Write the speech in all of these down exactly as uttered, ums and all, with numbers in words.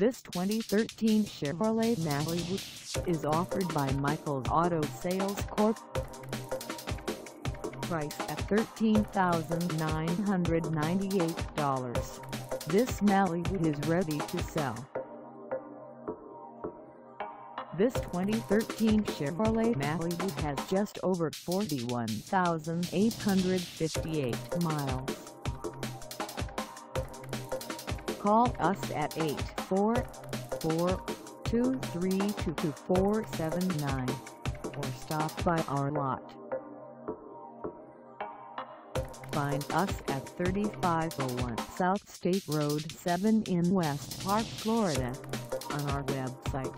This twenty thirteen Chevrolet Malibu is offered by Michael's Auto Sales Corp. Price at thirteen thousand nine hundred ninety-eight dollars. This Malibu is ready to sell. This twenty thirteen Chevrolet Malibu has just over forty-one thousand eight hundred fifty-eight miles. Call us at eight four four, two three two, two four seven nine or stop by our lot. Find us at thirty-five oh one South State Road seven in West Park, Florida on our website,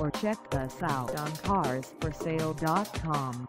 or check us out on cars for sale dot com.